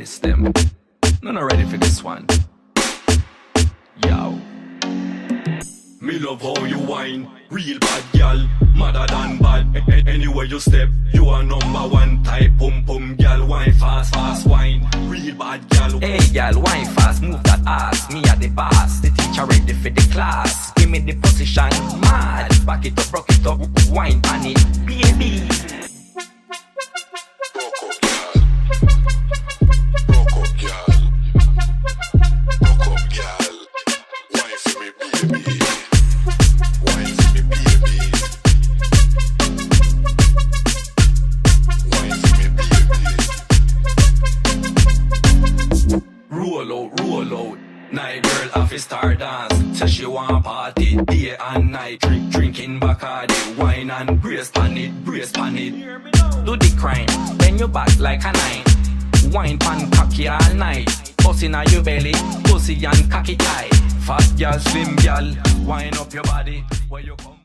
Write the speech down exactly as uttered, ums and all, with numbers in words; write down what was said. It's them. No, not ready for this one. Yo. Me love how you whine, real bad gal, madder than bad. A anywhere you step, you are number one type. Pum pum gal, wine fast, fast wine, real bad gal. Hey gal, wine fast, move that ass. Me at the bars, the teacher ready for the class. Give me the position, mad. Back it up, rock it up, wine on it, baby. Roll out, roll out. Night girl off his star dance. Says she want party day and night. Drink, drinking Bacardi, wine and brace pan it, brace pan it. Do the crime, bend your back like a nine. Wine pan cocky all night. Bussin' on your belly, pussy and cocky tight. Fat girl, slim girl, wine up your body where you come.